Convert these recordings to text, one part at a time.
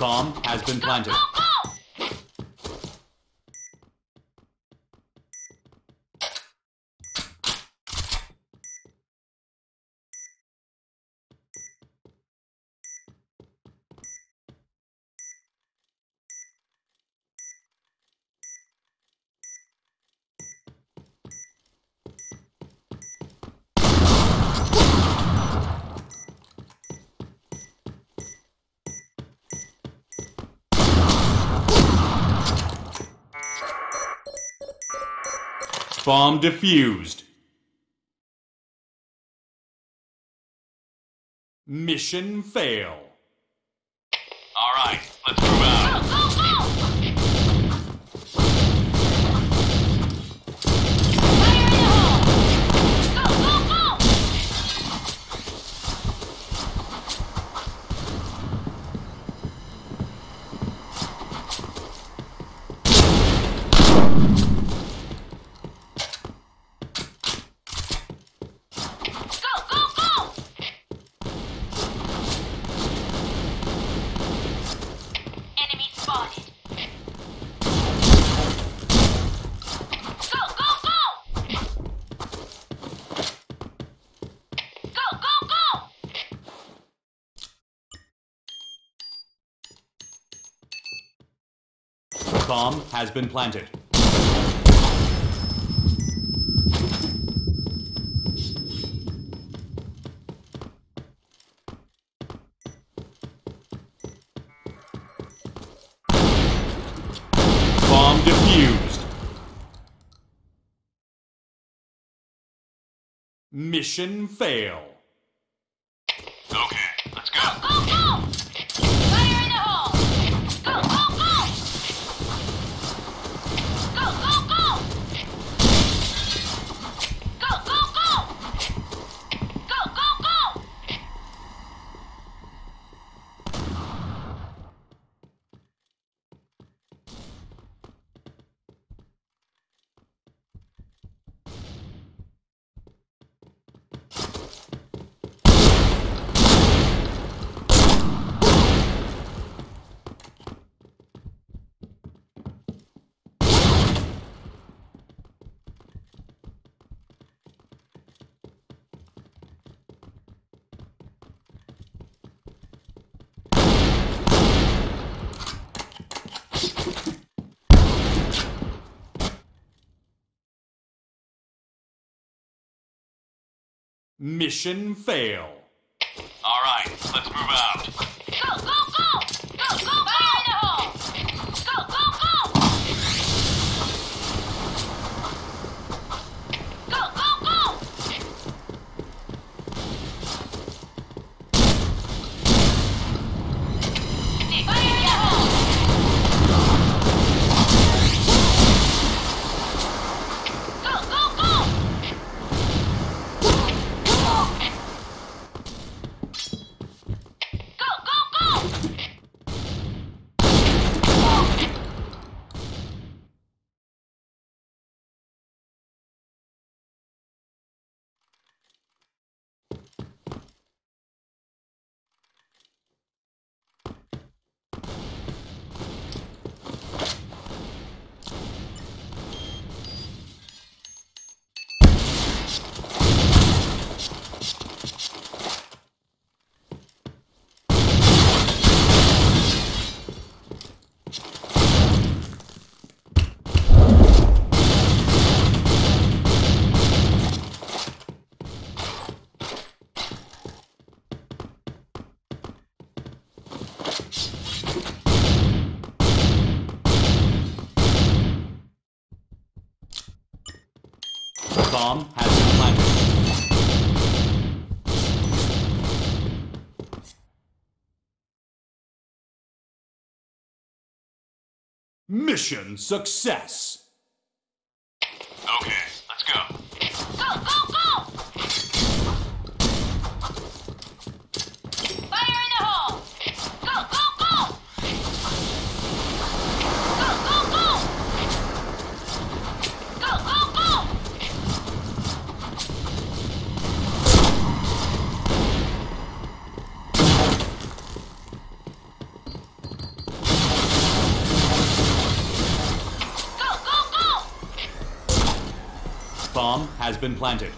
Bomb has been planted. Bomb defused. Mission fail. All right, let's move out. Bomb has been planted. Bomb defused. Mission fail. Okay, let's go. Go, go, go! Mission fail. All right, let's move out. Go, go, go! Go, go, go! Fire in the hole! Go, go, go! Go, go, go! Fire in the hole! Go, go, go! Bomb has been planted. Mission success. Okay, let's go. Go, go, go! Fire in the hole! Go, go, go! Go, go, go! Go, go, go! Go, go, go! Bomb has been planted.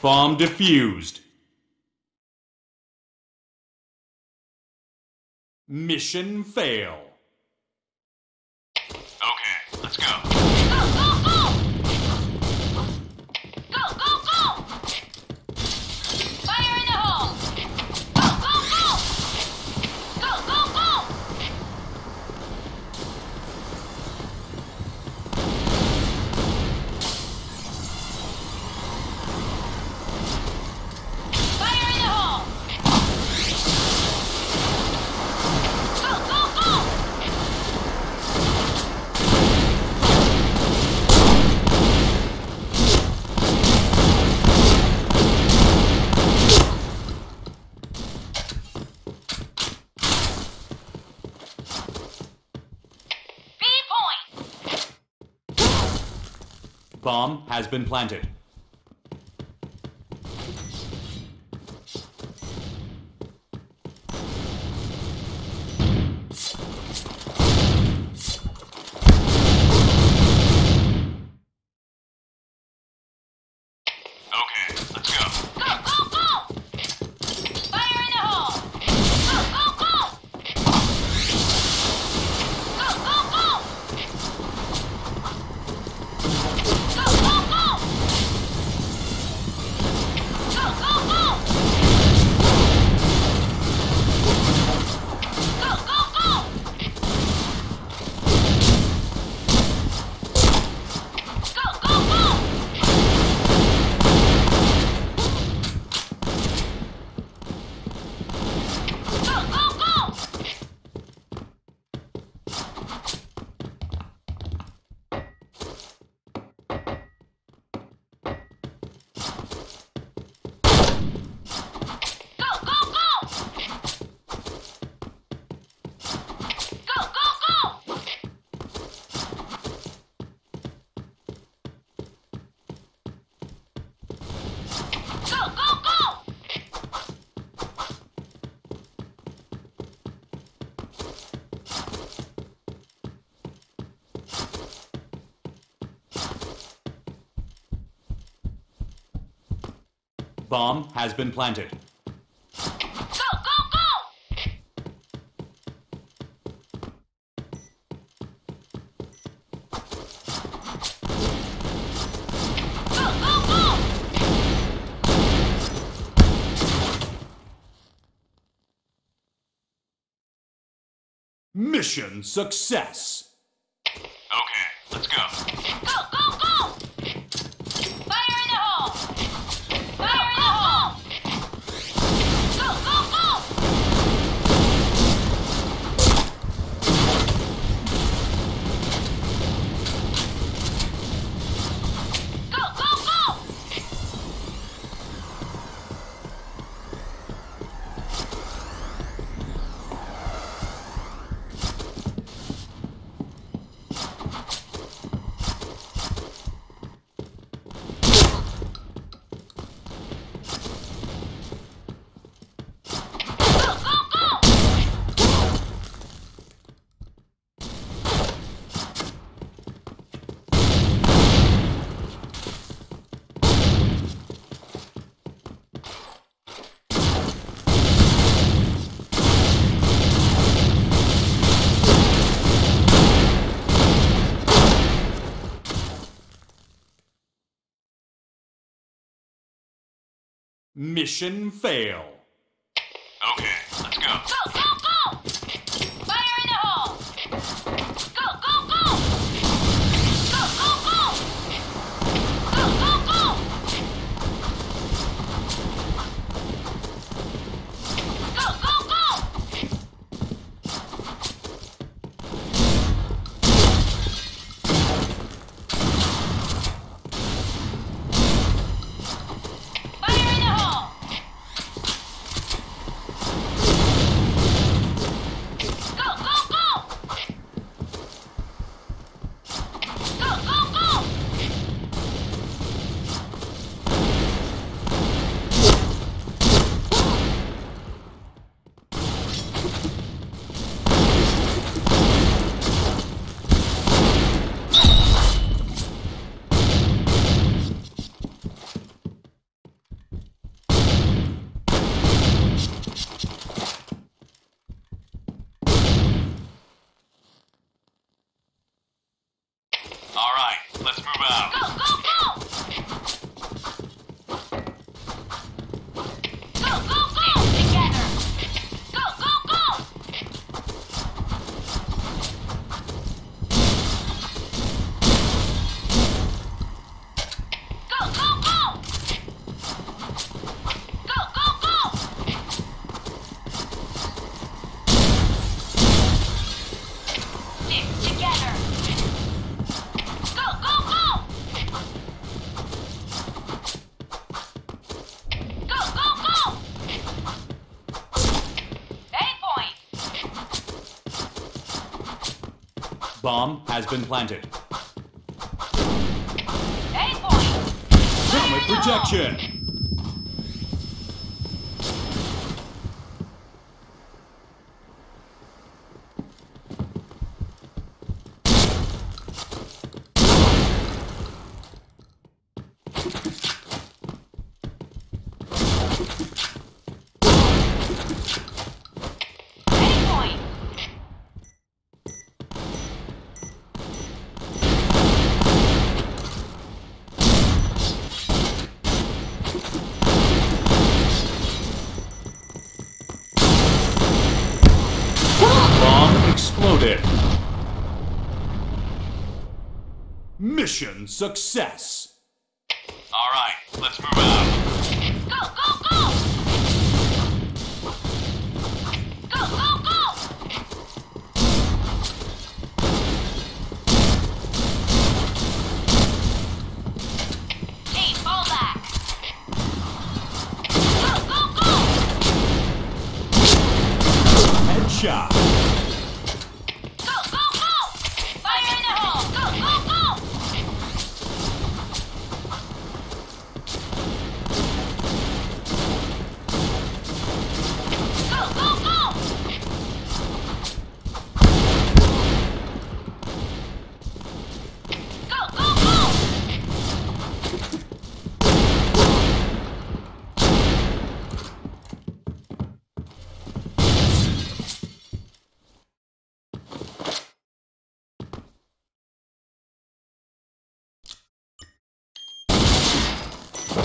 Bomb defused. Mission fail. Okay, let's go. Go, go, go! Go, go, go! Fire in the hole! Go, go, go! Go, go, Bomb has been planted. Bomb has been planted. Go, go, go! Go, go, go! Mission success! Okay, let's go. Go, go, go! Mission fail. Okay, let's go. Go, go, go! Fire in the hole! Go, go, go! Go, go, go! Go, go, let's move out. Go, go, go! Go, go, go! Together! Go, go, go! Go, go, go! Go, go, go! Stick together! Bomb has been planted. Hey, boy! Helmet projection! Exploded. Mission success. All right, let's move out. Go, go, go! Go, go, go! Hey, fall back. Go, go, go! Headshot.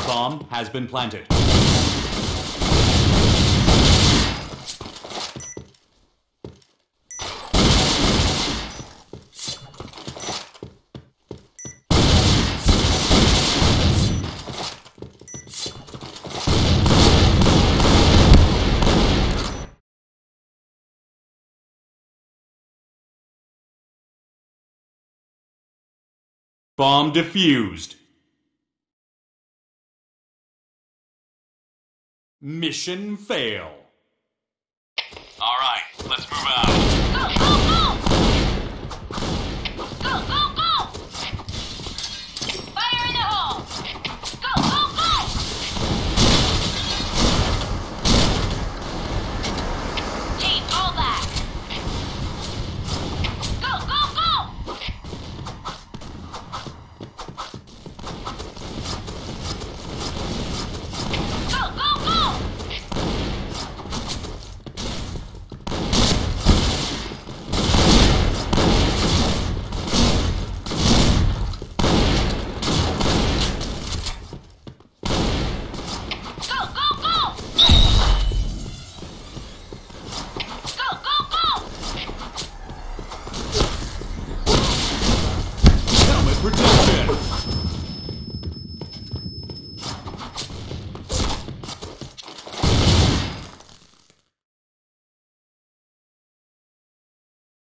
Bomb has been planted. Bomb defused. Mission fail. All right, let's move out. Go, go, go! Go, go, go! Fire in the hole! Go, go, go! Team, fall back! Go, go, go! Go, go, go!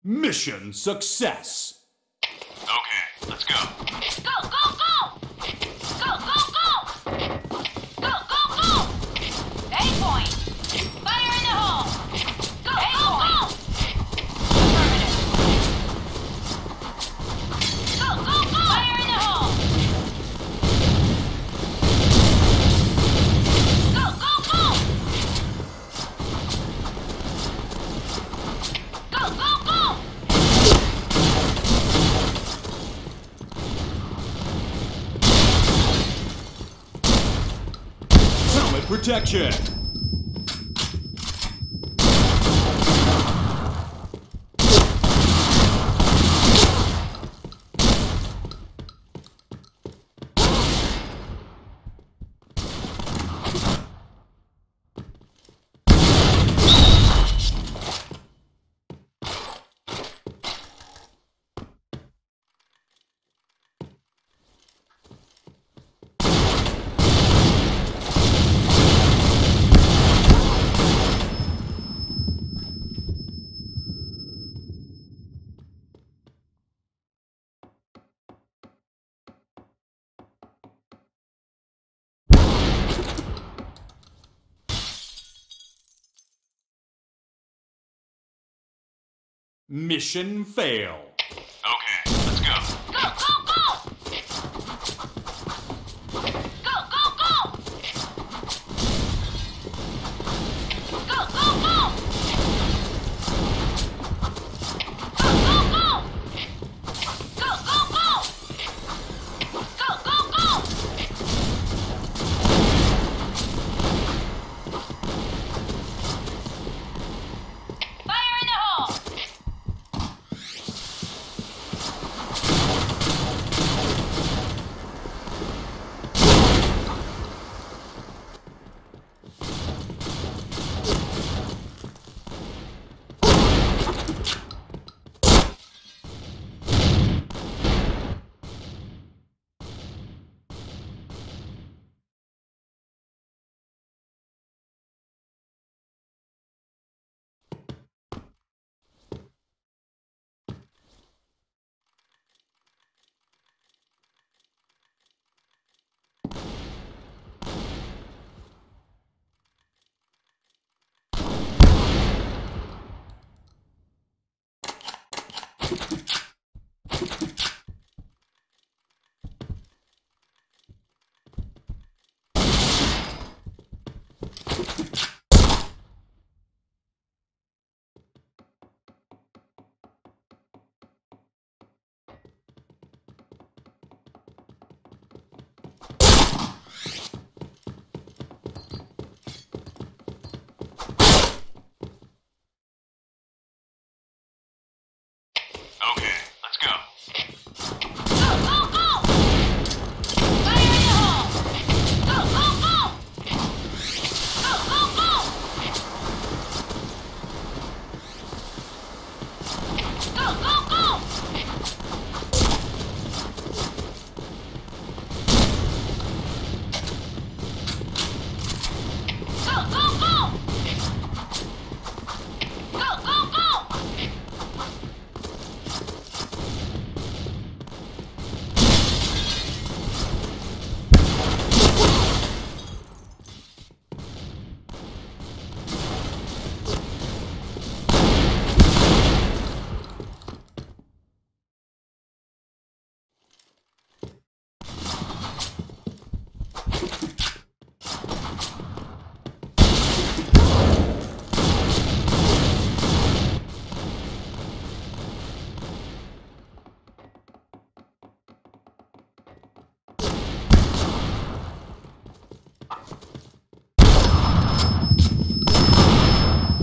Mission success! Okay, let's go. Go, go, go! Go, go, go! Go, go, go! Waypoint! Fire in the hole! Go, go, go! Go, go, go! Fire in the hole! Go, go, go! Go, go, go! Protection! Mission fail. Okay, let's go. Go, go, go! Go, go, go! Go, go, go! Go, go, go! Go, go, go! Go, go, go! Fire in the hole!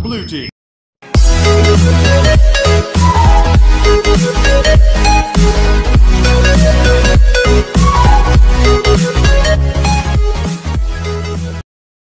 Blue team.